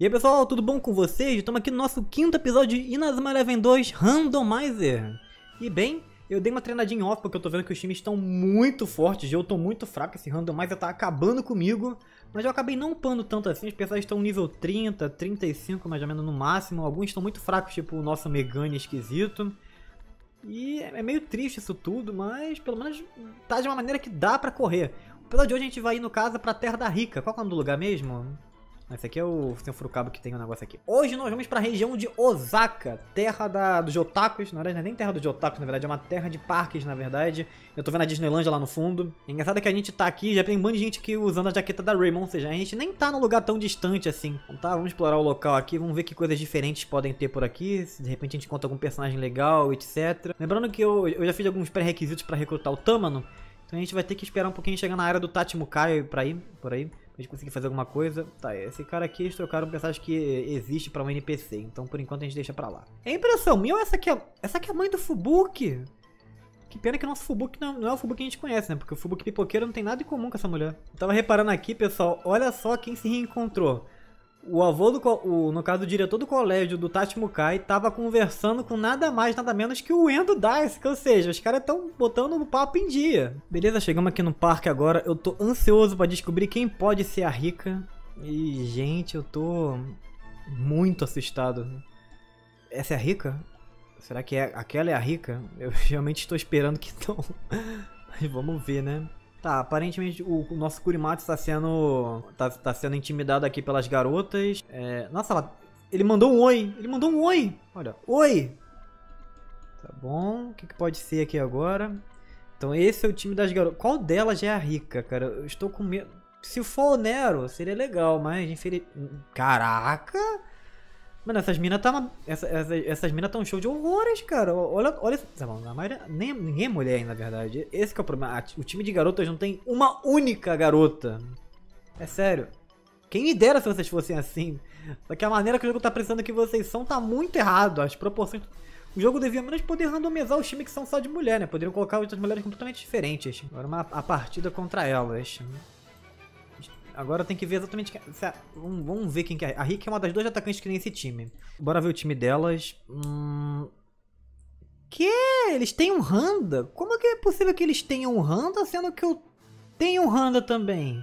E aí pessoal, tudo bom com vocês? Estamos aqui no nosso quinto episódio de Inazuma Eleven 2 Randomizer. E bem, eu dei uma treinadinha off porque eu tô vendo que os times estão muito fortes e eu tô muito fraco, esse Randomizer tá acabando comigo. Mas eu acabei não upando tanto assim, os pessoas estão nível 30, 35 mais ou menos no máximo. Alguns estão muito fracos, tipo o nosso Megane esquisito. E é meio triste isso tudo, mas pelo menos tá de uma maneira que dá pra correr. O episódio de hoje a gente vai ir no caso pra Terra da Rika. Qual é o nome do lugar mesmo? Esse aqui é o seu furucabo que tem um negócio aqui. Hoje nós vamos pra região de Osaka, terra dos otakus. Na verdade não é nem terra dos otakus, na verdade é uma terra de parques, na verdade. Eu tô vendo a Disneylandia lá no fundo. É engraçado que a gente tá aqui, já tem um monte de gente aqui usando a jaqueta da Raimon, ou seja, a gente nem tá num lugar tão distante assim. Então tá, vamos explorar o local aqui, vamos ver que coisas diferentes podem ter por aqui. Se de repente a gente encontra algum personagem legal, etc. Lembrando que eu já fiz alguns pré-requisitos pra recrutar o Tamanu. Então a gente vai ter que esperar um pouquinho chegar na área do Tachimukai pra ir, por aí. A gente conseguir fazer alguma coisa. Tá, esse cara aqui eles trocaram um personagem que existe pra um NPC. Então por enquanto a gente deixa pra lá. É impressão minha ou essa aqui é a mãe do Fubuki? Que pena que o nosso Fubuki não é o Fubuki que a gente conhece, né? Porque o Fubuki pipoqueiro não tem nada em comum com essa mulher. Eu tava reparando aqui, pessoal. Olha só quem se reencontrou. O avô do... no caso, o diretor do colégio do Tachimukai tava conversando com nada mais, nada menos que o Endo Daisuke. Ou seja, os caras estão botando o papo em dia. Beleza, chegamos aqui no parque agora. Eu tô ansioso pra descobrir quem pode ser a Rika. E, gente, eu tô muito assustado. Essa é a Rika? Será que aquela é a Rika? Eu realmente estou esperando que não. Mas vamos ver, né? Tá, aparentemente o nosso Kurimatsu tá sendo intimidado aqui pelas garotas. É, nossa, ele mandou um oi. Ele mandou um oi. Olha, oi. Tá bom. O que pode ser aqui agora? Então esse é o time das garotas. Qual delas é a Rika, cara? Eu estou com medo. Se for o Nero, seria legal, mas caraca. Mano, essas minas tá tão show de horrores, cara. Olha, a maioria, ninguém é mulher, na verdade. Esse que é o problema. O time de garotas não tem uma única garota. É sério. Quem me dera se vocês fossem assim. Só que a maneira que o jogo tá pensando que vocês são tá muito errado. As proporções... O jogo devia menos poder randomizar os times que são só de mulher, né? Poderiam colocar outras mulheres completamente diferentes. Agora a partida contra elas. Agora tem que ver exatamente quem... Vamos ver quem que é. A Rika é uma das duas atacantes que tem esse time. Bora ver o time delas. Que? Eles têm um Handa? Como é que é possível que eles tenham um Handa, sendo que eu tenho um Handa também?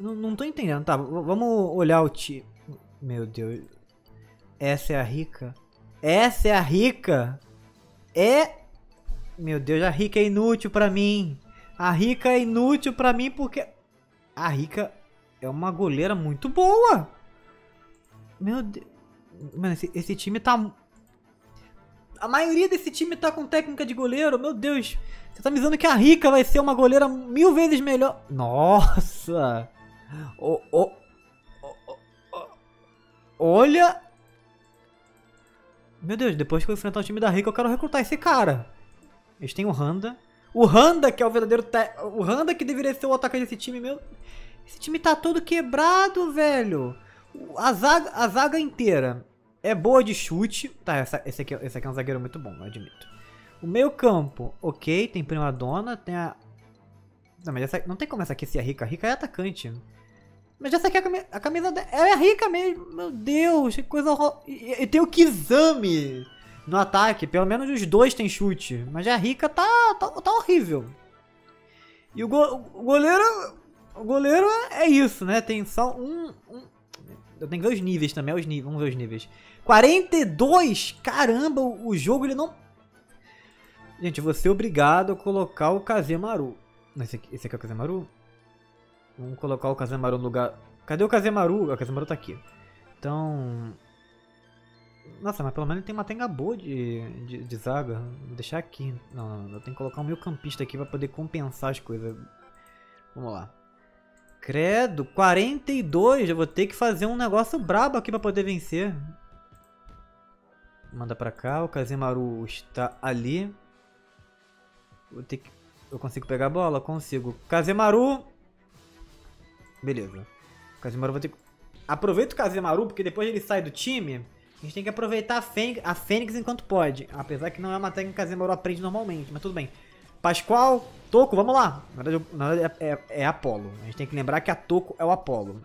Não tô entendendo. Tá, vamos olhar o time. Meu Deus. Essa é a Rika? Essa é a Rika? É... Meu Deus, a Rika é inútil pra mim. A Rika é inútil pra mim porque... A Rika é uma goleira muito boa. Meu Deus. Mano, esse time tá... A maioria desse time tá com técnica de goleiro. Meu Deus. Você tá me dizendo que a Rika vai ser uma goleira 1000 vezes melhor. Nossa. Olha. Meu Deus, depois que eu enfrentar o time da Rika, eu quero recrutar esse cara. Eles têm o Handa. O Handa, que é o verdadeiro... O Handa que deveria ser o atacante desse time, meu... Esse time tá todo quebrado, velho. A zaga inteira é boa de chute. Tá, esse aqui é um zagueiro muito bom, eu admito. O meio campo, ok. Tem prima dona, tem a... Não, mas essa... não tem como essa aqui ser a Rika. A Rika é atacante. Mas essa aqui é a camisa dela. Ela é a Rika mesmo. Meu Deus, que coisa horrorosa. E tem o Kizami no ataque, pelo menos os dois tem chute. Mas a Rika tá horrível. E o goleiro é isso, né? Tem só um... Eu tenho que ver os níveis também, vamos ver os níveis. 42! Caramba, o jogo ele não... Gente, eu vou ser obrigado a colocar o Kazemaru. Esse aqui é o Kazemaru? Vamos colocar o Kazemaru no lugar... Cadê o Kazemaru? O Kazemaru tá aqui. Então... Nossa, mas pelo menos tem uma tenga boa de zaga. Vou deixar aqui. Não, eu tenho que colocar um meio campista aqui pra poder compensar as coisas. Vamos lá. Credo, 42. Eu vou ter que fazer um negócio brabo aqui pra poder vencer. Manda pra cá. O Kazemaru está ali. Vou ter que... Eu consigo pegar a bola? Consigo. Kazemaru! Beleza. O Kazemaru vou ter que... Aproveita o Kazemaru, porque depois ele sai do time... A gente tem que aproveitar a Fênix enquanto pode. Apesar que não é uma técnica que Kazemaru aprende normalmente, mas tudo bem. Pascoal, Toko, vamos lá. Na verdade é Apolo. A gente tem que lembrar que a Toko é o Apolo.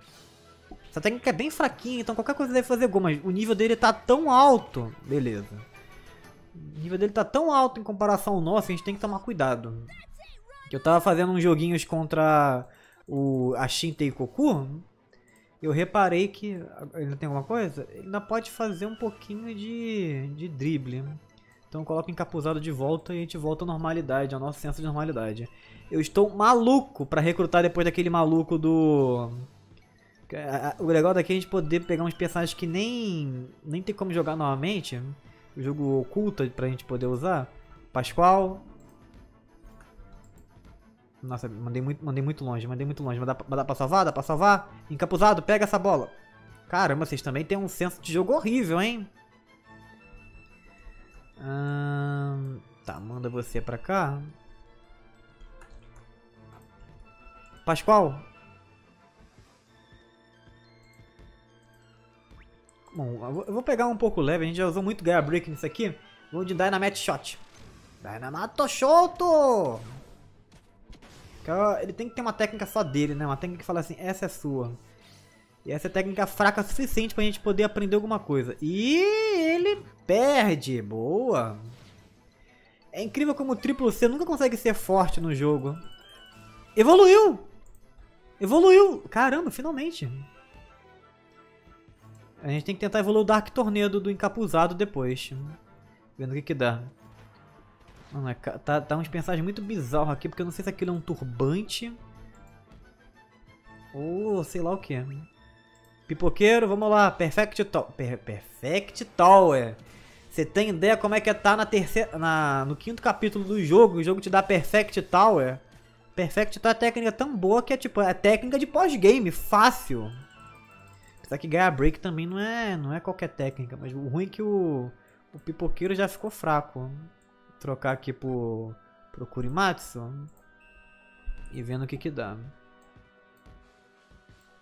Essa técnica é bem fraquinha, então qualquer coisa deve fazer gol, mas o nível dele tá tão alto. Beleza. O nível dele tá tão alto em comparação ao nosso, a gente tem que tomar cuidado. Eu tava fazendo uns joguinhos contra o Ashintei Koku, eu reparei que... Ele não tem alguma coisa? Ele ainda pode fazer um pouquinho de drible. Então coloca o Encapuzado de volta e a gente volta à normalidade, ao nosso senso de normalidade. Eu estou maluco pra recrutar depois daquele maluco do... O legal daqui é a gente poder pegar uns personagens que nem tem como jogar novamente. O jogo oculta pra gente poder usar. Pascoal. Nossa, mandei muito longe. Dá pra salvar? Encapuzado, pega essa bola. Caramba, vocês também têm um senso de jogo horrível, hein? Tá, manda você pra cá. Pascoal. Bom, eu vou pegar um pouco leve, a gente já usou muito Gaia Break nisso aqui. Vou de Dynamite Shot. Dynamite Shot! Ele tem que ter uma técnica só dele, né? Uma técnica que fala assim, essa é sua. E essa é técnica fraca o suficiente pra gente poder aprender alguma coisa. E ele perde, boa! É incrível como o Triplo C nunca consegue ser forte no jogo. Evoluiu! Caramba, finalmente! A gente tem que tentar evoluir o Dark Tornado do Encapuzado depois. Vendo o que que dá. Mano, tá uns pensagens muito bizarros aqui, porque eu não sei se aquilo é um turbante. Ou sei lá o que. Pipoqueiro, vamos lá. Perfect Tower. Perfect Tower. Você tem ideia como é que é tá na terceira, no quinto capítulo do jogo? O jogo te dá Perfect Tower. Perfect Tower é técnica tão boa que é tipo, é técnica de pós-game, fácil. Apesar que Gaia Break também não é qualquer técnica, mas o ruim é que o pipoqueiro já ficou fraco. Vou trocar aqui pro Kurimatsu e vendo o que dá.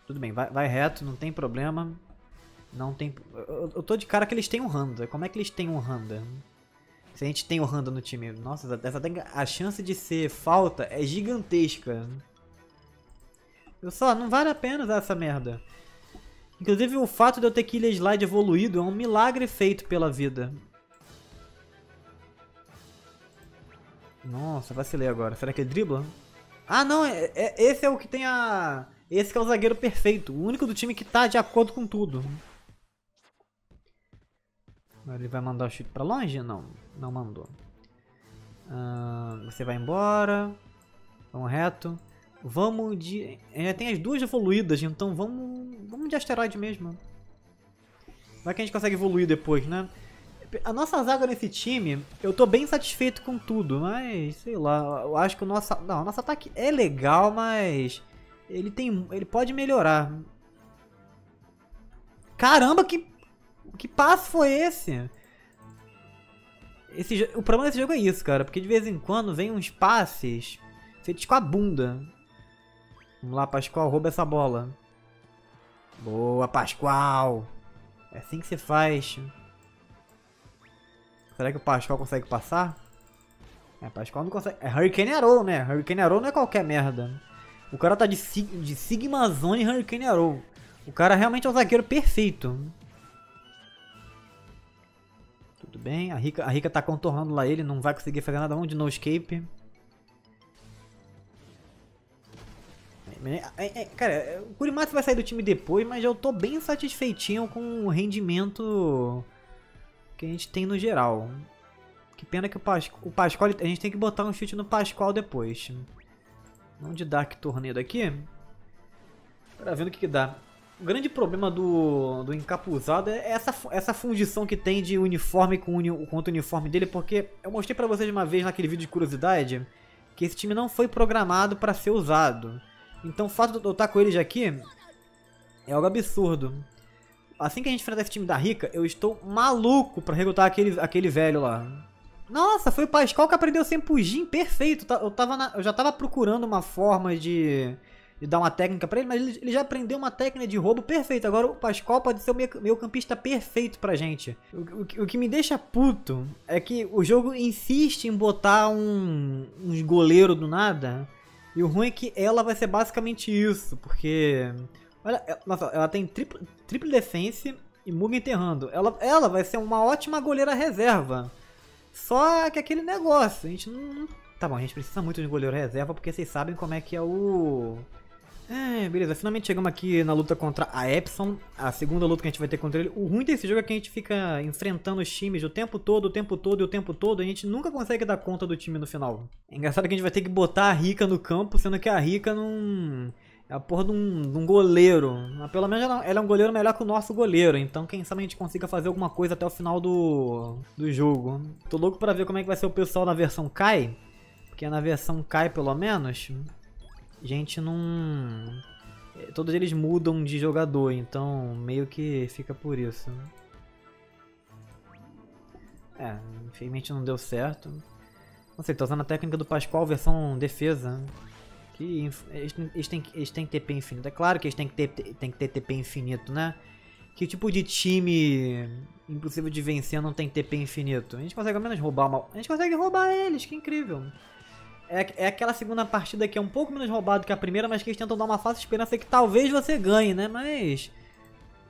Tudo bem, vai reto, não tem problema. Não tem... Eu tô de cara que eles têm um Handa. Como é que eles têm um Handa? Se a gente tem um Handa no time. Nossa, a chance de ser falta é gigantesca. Eu só, não vale a pena usar essa merda. Inclusive o fato de eu ter Killer Slide evoluído é um milagre feito pela vida. Nossa, vacilei agora. Será que ele dribla? Ah não, esse é o que tem a... Esse que é o zagueiro perfeito. O único do time que tá de acordo com tudo. Agora ele vai mandar o chute pra longe? Não, não mandou. Você vai embora. Vamos reto. Vamos de... Já tem as duas evoluídas, então vamos de asteroide mesmo. Vai que a gente consegue evoluir depois, né? A nossa zaga nesse time, eu tô bem satisfeito com tudo, mas... Sei lá, eu acho que o nosso... Não, o nosso ataque é legal, mas... Ele pode melhorar. Caramba, que passo foi esse? O problema desse jogo é isso, cara. Porque de vez em quando vem uns passes feitos com a bunda. Vamos lá, Pascoal, rouba essa bola. Boa, Pascoal. É assim que se faz. Será que o Pascoal consegue passar? É, Pascoal não consegue. É Hurricane Arrow, né? Hurricane Arrow não é qualquer merda. O cara tá de Sigma Zone e Hurricane Arrow. O cara realmente é um zagueiro perfeito. Tudo bem. A Rika tá contornando lá ele. Não vai conseguir fazer nada. Vamos de no escape. Cara, o Kurimatsu vai sair do time depois, mas eu tô bem satisfeitinho com o rendimento que a gente tem no geral. Que pena que o Pascoal... A gente tem que botar um chute no Pascoal depois. Vamos de Dark Tornado aqui. Pra ver o que dá. O grande problema do Encapuzado é essa fundição que tem de uniforme contra o uniforme dele, porque eu mostrei pra vocês uma vez naquele vídeo de curiosidade que esse time não foi programado pra ser usado. Então o fato de eu estar com eles aqui é algo absurdo. Assim que a gente enfrentar esse time da Rika, eu estou maluco pra recrutar aquele velho lá. Nossa, foi o Pascoal que aprendeu sem Pujin, perfeito. Eu já tava procurando uma forma de dar uma técnica pra ele, mas ele já aprendeu uma técnica de roubo perfeita. Agora o Pascoal pode ser o meio campista perfeito pra gente. O que me deixa puto é que o jogo insiste em botar uns goleiros do nada. E o ruim é que ela vai ser basicamente isso, porque Olha, nossa, ela tem tripla defense e Muga enterrando. Ela vai ser uma ótima goleira reserva. Só que aquele negócio, a gente não... Tá bom, a gente precisa muito de goleiro reserva, porque vocês sabem como é que é o... É, beleza, finalmente chegamos aqui na luta contra a Epsilon, a segunda luta que a gente vai ter contra ele. O ruim desse jogo é que a gente fica enfrentando os times o tempo todo, a gente nunca consegue dar conta do time no final. É engraçado que a gente vai ter que botar a Rika no campo, sendo que a Rika não... É a porra de um goleiro. Pelo menos ela é um goleiro melhor que o nosso goleiro, então quem sabe a gente consiga fazer alguma coisa até o final do jogo. Tô louco pra ver como é que vai ser o pessoal na versão Kai, porque na versão Kai, pelo menos... Gente, não... Todos eles mudam de jogador, então meio que fica por isso. É, infelizmente não deu certo. Não sei, tô usando a técnica do Pascoal versão defesa. Que eles têm TP infinito. É claro que eles têm que ter TP infinito, né? Que tipo de time impossível de vencer não tem TP infinito? A gente consegue ao menos roubar uma... A gente consegue roubar eles, que incrível! É aquela segunda partida que é um pouco menos roubado que a primeira, mas que eles tentam dar uma falsa esperança que talvez você ganhe, né? Mas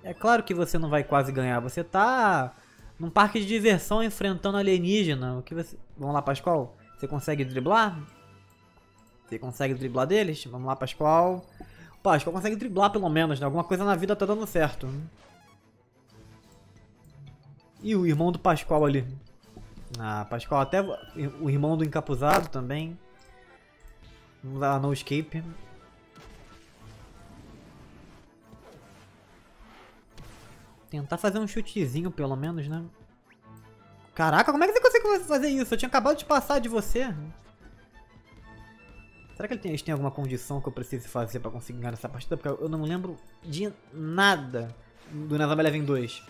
é claro que você não vai quase ganhar. Você tá num parque de diversão enfrentando alienígena. O que você... Vamos lá, Pascoal. Você consegue driblar? Você consegue driblar deles? Vamos lá, Pascoal. O Pascoal consegue driblar pelo menos, né? Alguma coisa na vida tá dando certo. E o irmão do Pascoal ali. Ah, Pascoal, até o irmão do Encapuzado também. Vamos lá, no escape. Tentar fazer um chutezinho, pelo menos, né? Caraca, como é que você consegue fazer isso? Eu tinha acabado de passar de você. Será que eles têm alguma condição que eu preciso fazer pra conseguir ganhar essa partida? Porque eu não lembro de nada do Inazuma Eleven 2.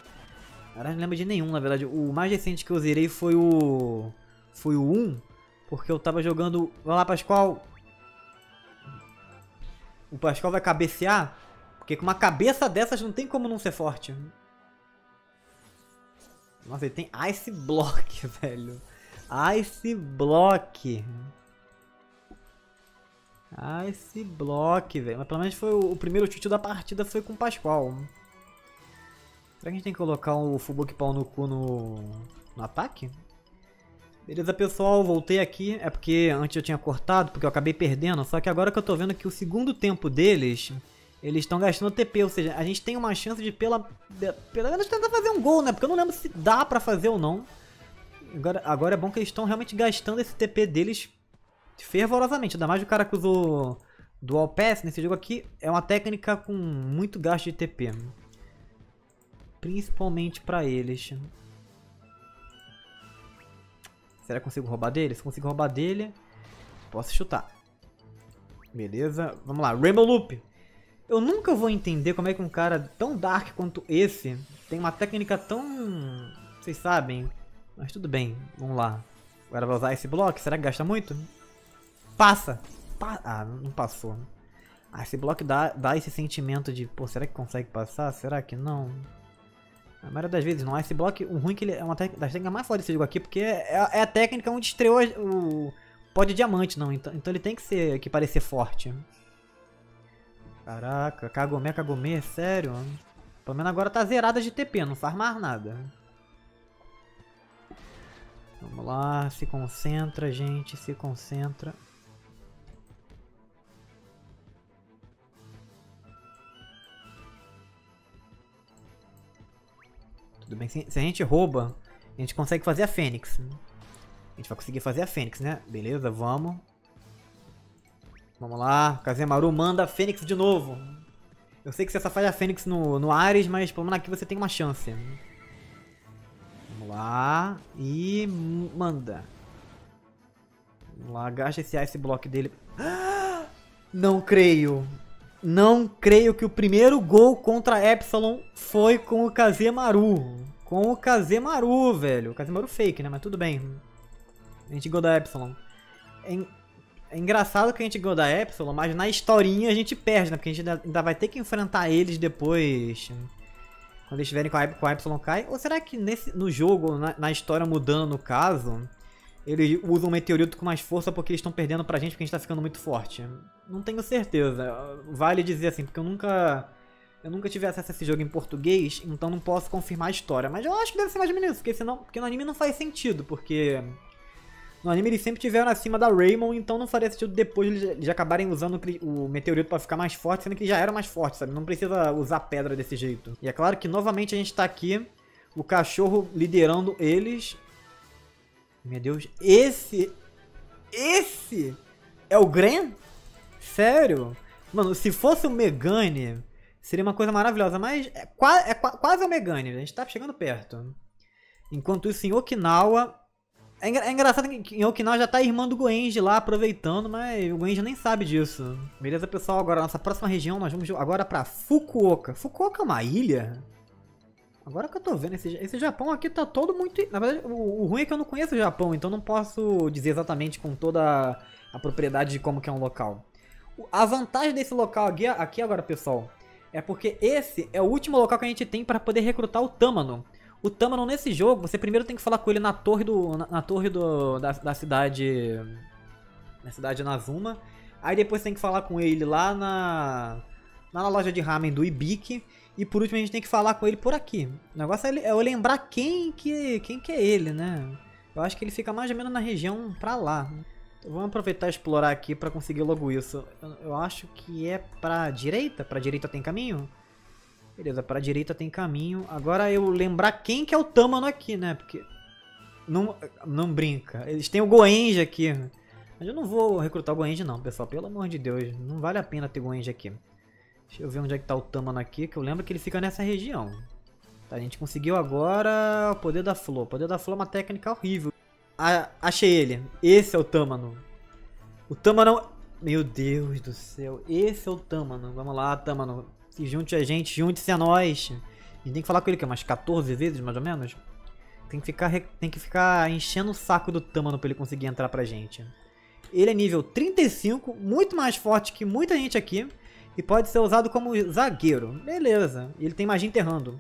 Cara, não lembro de nenhum, na verdade. O mais recente que eu zerei foi o... Foi o 1. Porque eu tava jogando... Vai lá, Pascoal. O Pascoal vai cabecear, porque com uma cabeça dessas não tem como não ser forte. Nossa, ele tem Ice Block, velho. Ice Block. Ice Block, velho. Mas pelo menos foi o primeiro chute da partida foi com o Pascoal. Será que a gente tem que colocar o Fubuki pau no cu no ataque? Beleza, pessoal, voltei aqui. É porque antes eu tinha cortado, porque eu acabei perdendo. Só que agora que eu tô vendo que o segundo tempo deles, eles estão gastando TP. Ou seja, a gente tem uma chance de pelo menos tentar fazer um gol, né? Porque eu não lembro se dá pra fazer ou não. Agora é bom que eles estão realmente gastando esse TP deles fervorosamente. Ainda mais o cara que usou Dual Pass nesse jogo aqui. É uma técnica com muito gasto de TP. Principalmente pra eles. Será que eu consigo roubar dele? Se eu consigo roubar dele, posso chutar. Beleza, vamos lá. Rainbow Loop. Eu nunca vou entender como é que um cara tão dark quanto esse tem uma técnica tão... Vocês sabem. Mas tudo bem, vamos lá. Agora vai usar esse bloco. Será que gasta muito? Passa! Ah, não passou. Ah, esse bloco dá esse sentimento de... Pô, será que consegue passar? Será que não? A maioria das vezes não. Esse bloco, o ruim é que ele é uma das técnicas mais fortes desse jogo aqui, porque é a técnica onde estreou o pó de diamante, não. Então ele tem que ser, que parecer forte. Caraca, Kagome, sério. Pelo menos agora tá zerada de TP, não faz mais nada. Vamos lá, se concentra, gente, se concentra. Tudo bem, se a gente rouba, a gente consegue fazer a Fênix. A gente vai conseguir fazer a Fênix, né? Beleza, vamos. Vamos lá, Kazemaru manda a Fênix de novo. Eu sei que você só faz a Fênix no Ares, mas pelo menos aqui você tem uma chance. Vamos lá, e manda. Vamos lá, gasta esse Ice Block dele. Ah, não creio. Não creio que o primeiro gol contra a Epsilon foi com o Kazemaru. Com o Kazemaru, velho. O Kazemaru fake, né? Mas tudo bem. A gente ganhou da Epsilon. É engraçado que a gente ganhou da Epsilon, mas na historinha a gente perde, né? Porque a gente ainda vai ter que enfrentar eles depois. Quando eles estiverem com a Epsilon Kai. Ou será que no jogo, na história mudando no caso, eles usam um meteorito com mais força porque eles estão perdendo pra gente porque a gente tá ficando muito forte? Não tenho certeza. Vale dizer assim, porque eu nunca Eu nunca tive acesso a esse jogo em português, então não posso confirmar a história. Mas eu acho que deve ser mais ou menos isso, porque, senão, porque no anime não faz sentido, porque... No anime eles sempre tiveram acima da Raimon, então não faria sentido depois eles acabarem usando o meteorito pra ficar mais forte, sendo que eles já eram mais fortes, sabe? Não precisa usar pedra desse jeito. E é claro que novamente a gente tá aqui, o cachorro liderando eles. Meu Deus, esse é o Gren? Sério? Mano, se fosse o Megane, seria uma coisa maravilhosa, mas é quase o Megane, a gente tá chegando perto. Enquanto isso, em Okinawa... É engraçado que em Okinawa já tá a irmã do Goenji lá aproveitando, mas o Goenji nem sabe disso. Beleza, pessoal? Agora, nossa próxima região, nós vamos agora pra Fukuoka. Fukuoka é uma ilha? Agora que eu tô vendo, esse Japão aqui tá todo muito... Na verdade, o ruim é que eu não conheço o Japão, então não posso dizer exatamente com toda a propriedade de como que é um local. A vantagem desse local aqui agora, pessoal, é porque esse é o último local que a gente tem pra poder recrutar o Tamanu. O Tamanu nesse jogo, você primeiro tem que falar com ele na torre da cidade. Na cidade de Nazuma. Aí depois tem que falar com ele lá na loja de ramen do Ibiki. E por último a gente tem que falar com ele por aqui. O negócio é eu lembrar quem que é ele, né? Eu acho que ele fica mais ou menos na região pra lá. Então, vamos aproveitar e explorar aqui pra conseguir logo isso. Eu acho que é pra direita? Pra direita tem caminho? Beleza, pra direita tem caminho. Agora eu lembrar quem que é o Tamanu aqui, né? Porque não brinca. Eles têm o Goenji aqui. Mas eu não vou recrutar o Goenji não, pessoal. Pelo amor de Deus, não vale a pena ter Goenji aqui. Deixa eu ver onde é que tá o Tamanu aqui, que eu lembro que ele fica nessa região. Tá, a gente conseguiu agora o poder da flor. O poder da flor é uma técnica horrível. Ah, achei ele. Esse é o Tamanu. O Tamanu... Meu Deus do céu. Esse é o Tamanu. Vamos lá, Tamanu. Se junte a gente, junte-se a nós. A gente tem que falar com ele, que é umas 14 vezes, mais ou menos. Tem que ficar enchendo o saco do Tamanu pra ele conseguir entrar pra gente. Ele é nível 35, muito mais forte que muita gente aqui. E pode ser usado como zagueiro. Beleza. Ele tem magia enterrando.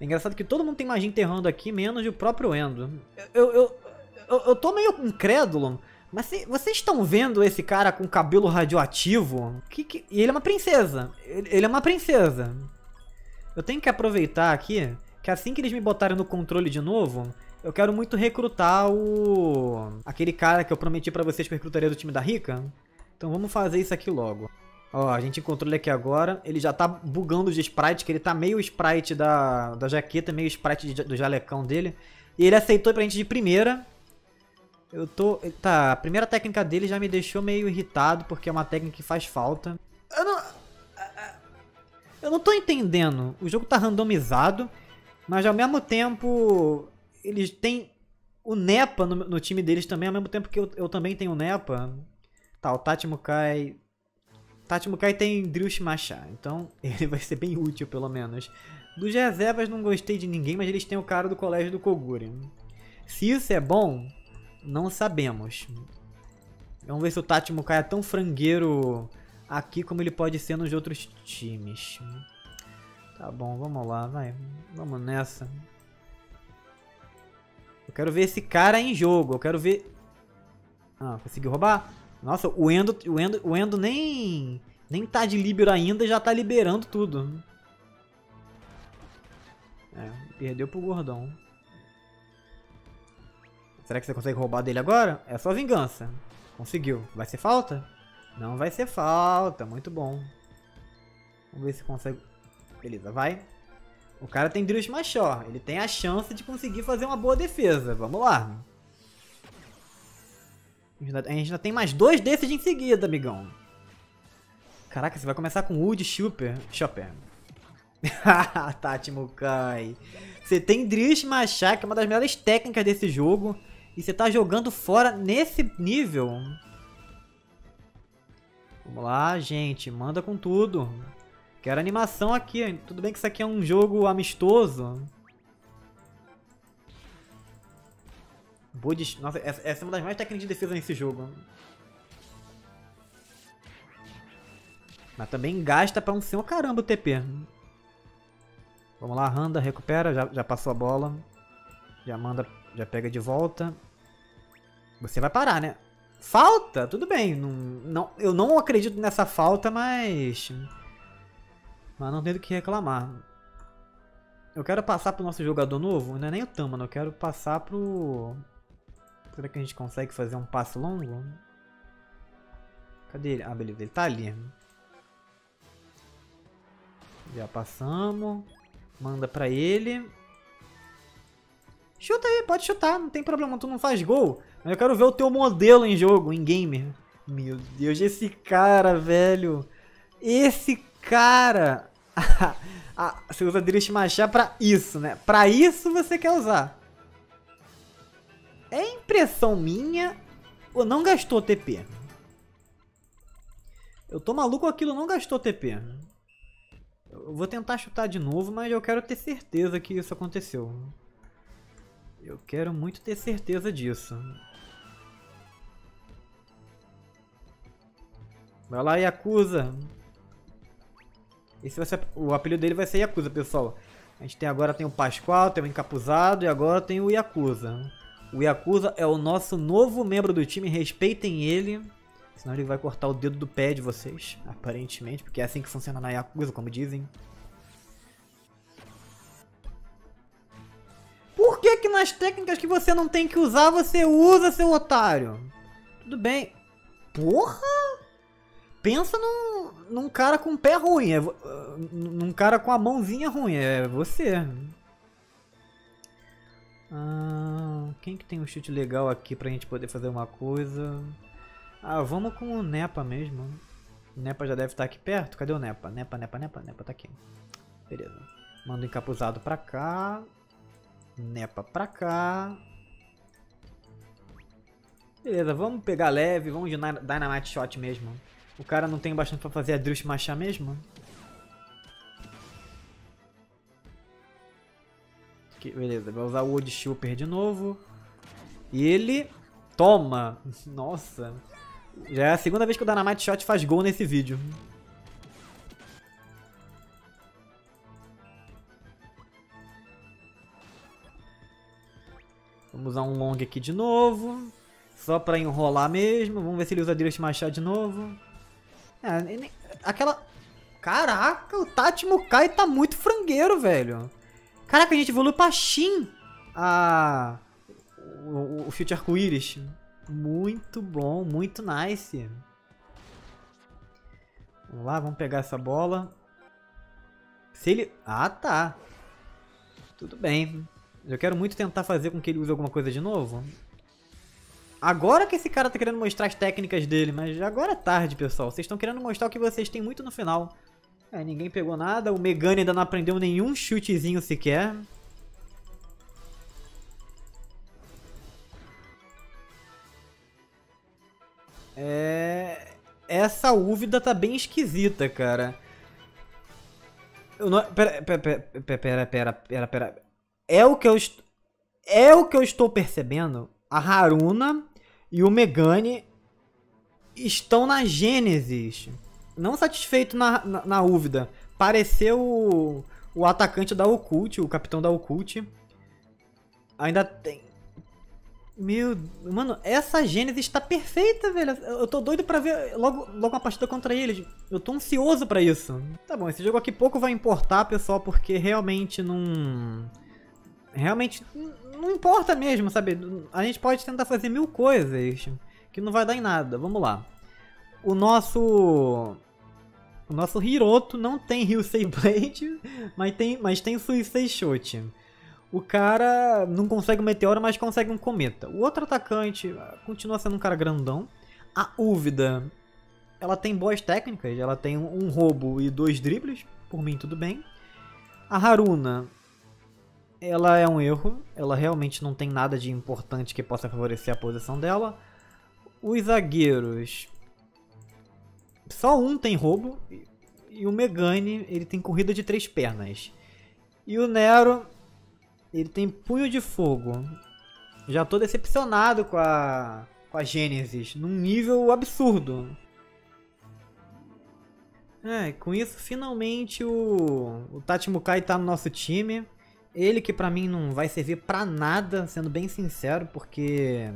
É engraçado que todo mundo tem magia enterrando aqui, menos o próprio Endo. Eu tô meio incrédulo. Mas vocês estão vendo esse cara com cabelo radioativo? E ele é uma princesa. Ele é uma princesa. Eu tenho que aproveitar aqui, que assim que eles me botarem no controle de novo, eu quero muito recrutar aquele cara que eu prometi pra vocês que eu recrutaria do time da Rika. Então vamos fazer isso aqui logo. Ó, a gente encontrou ele aqui agora. Ele já tá bugando os sprites, que ele tá meio sprite da jaqueta, meio sprite do jalecão dele. E ele aceitou pra gente de primeira. Tá, a primeira técnica dele já me deixou meio irritado, porque é uma técnica que faz falta. Eu não tô entendendo. O jogo tá randomizado, mas ao mesmo tempo eles têm o Nepa no time deles também, ao mesmo tempo que eu também tenho o Nepa. Tá, o Tachimukai... Tachimukai tem Drill Shimashá, então ele vai ser bem útil, pelo menos. Dos reservas não gostei de ninguém, mas eles têm o cara do colégio do Koguri. Se isso é bom... Não sabemos. Vamos ver se o Tachimukai é tão frangueiro aqui como ele pode ser nos outros times. Tá bom, vamos lá, vai. Vamos nessa. Eu quero ver esse cara em jogo, eu quero ver... Ah, conseguiu roubar? Nossa, o Endo nem tá de líbero ainda e já tá liberando tudo. É, perdeu pro gordão. Será que você consegue roubar dele agora? É só vingança. Conseguiu. Vai ser falta? Não vai ser falta. Muito bom. Vamos ver se consegue... Beleza, vai. O cara tem Drill Machó. Ele tem a chance de conseguir fazer uma boa defesa. Vamos lá. A gente ainda tem mais dois desses em seguida, amigão. Caraca, você vai começar com Wood Chopper. Chopper. Tachimukai. Você tem Drill Machá, que é uma das melhores técnicas desse jogo. E você tá jogando fora nesse nível. Vamos lá, gente. Manda com tudo. Quero animação aqui. Tudo bem que isso aqui é um jogo amistoso. Nossa, essa é uma das mais técnicas de defesa nesse jogo. Mas também gasta pra um senhor caramba o TP. Vamos lá, Handa. Recupera. Já passou a bola. Já manda... Já pega de volta. Você vai parar, né? Falta? Tudo bem. Eu não acredito nessa falta, mas... Mas não tem do que reclamar. Eu quero passar pro nosso jogador novo. Não é nem o Tamanu, eu quero passar pro... Será que a gente consegue fazer um passo longo? Cadê ele? Ah, beleza, ele tá ali. Já passamos. Manda pra ele. Chuta aí, pode chutar, não tem problema, tu não faz gol. Mas eu quero ver o teu modelo em jogo, em game. Meu Deus, esse cara, velho. Esse cara. Você usa Drift Machar pra isso, né? Pra isso você quer usar. É impressão minha ou não gastou TP? Eu tô maluco, aquilo não gastou TP. Eu vou tentar chutar de novo, mas eu quero ter certeza que isso aconteceu. Eu quero muito ter certeza disso. Vai lá, Yakuza. Esse vai ser, o apelido dele vai ser Yakuza, pessoal. A gente tem agora tem o Pascoal, tem o Encapuzado e agora tem o Yakuza. O Yakuza é o nosso novo membro do time, respeitem ele. Senão ele vai cortar o dedo do pé de vocês, aparentemente, porque é assim que funciona na Yakuza, como dizem. Por que que nas técnicas que você não tem que usar, você usa, seu otário? Tudo bem. Porra! Pensa num cara com o pé ruim, num cara com a mãozinha ruim, é você. Quem que tem um chute legal aqui pra gente poder fazer uma coisa? Vamos com o Nepa mesmo. O Nepa já deve estar aqui perto. Cadê o Nepa? Nepa tá aqui. Beleza. Manda o Encapuzado pra cá. Nepa pra cá. Beleza, vamos pegar leve. Vamos de Dynamite Shot mesmo. O cara não tem bastante pra fazer a Drift Machar mesmo? Aqui, beleza, vai usar o Wood Chopper de novo. E ele... Toma! Nossa! Já é a segunda vez que o Dynamite Shot faz gol nesse vídeo. Vamos usar um long aqui de novo. Só pra enrolar mesmo. Vamos ver se ele usa Drift Machar de novo. Aquela... Caraca, o Tachimukai tá muito frangueiro, velho. Caraca, a gente evoluiu pra Shin. O chute arco-íris. Muito bom, muito nice. Vamos lá, vamos pegar essa bola. Se ele... Ah, tá. Tudo bem. Eu quero muito tentar fazer com que ele use alguma coisa de novo. Agora que esse cara tá querendo mostrar as técnicas dele, mas agora é tarde, pessoal. Vocês estão querendo mostrar o que vocês têm muito no final. É, ninguém pegou nada. O Megane ainda não aprendeu nenhum chutezinho sequer. Essa Ubida tá bem esquisita, cara. Eu não... Pera. É o que eu estou percebendo. A Haruna e o Megane estão na Genesis. Não satisfeito na Ubida. Pareceu o atacante da Ocult, o capitão da Ocult. Ainda tem... Meu... Mano, essa Genesis tá perfeita, velho. Eu tô doido pra ver logo uma partida contra eles. Eu tô ansioso pra isso. Tá bom, esse jogo aqui pouco vai importar, pessoal, porque realmente não... Realmente não importa mesmo, sabe? A gente pode tentar fazer mil coisas que não vai dar em nada. Vamos lá. O nosso Hiroto não tem Ryusei Blade, mas tem Suisei Shot. O cara não consegue um meteoro, mas consegue um cometa. O outro atacante continua sendo um cara grandão. A Ubida, ela tem boas técnicas. Ela tem um roubo e 2 dribles. Por mim, tudo bem. A Haruna, ela é um erro. Ela realmente não tem nada de importante que possa favorecer a posição dela. Os zagueiros... Só um tem roubo. E o Megane, ele tem corrida de 3 pernas. E o Nero... Ele tem punho de fogo. Já tô decepcionado com a Genesis. Num nível absurdo. Com isso, finalmente o Tachimukai tá no nosso time. Ele que pra mim não vai servir pra nada, sendo bem sincero, porque...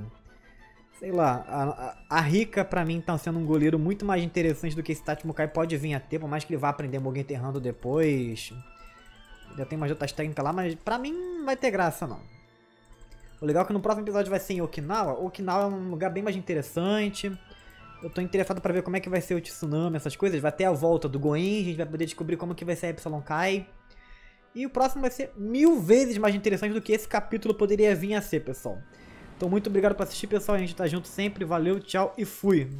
Sei lá, a Rika pra mim tá sendo um goleiro muito mais interessante do que esse Tachimukai pode vir a ter, por mais que ele vá aprender Mugen Terrando depois. Já tem umas outras técnicas lá, mas pra mim não vai ter graça não. O legal é que no próximo episódio vai ser em Okinawa. Okinawa é um lugar bem mais interessante. Eu tô interessado pra ver como é que vai ser o Tsunami, essas coisas. Vai ter a volta do Goenji, a gente vai poder descobrir como que vai ser a Epsilon Kai. E o próximo vai ser 1000 vezes mais interessante do que esse capítulo poderia vir a ser, pessoal. Então muito obrigado por assistir, pessoal. A gente tá junto sempre. Valeu, tchau e fui.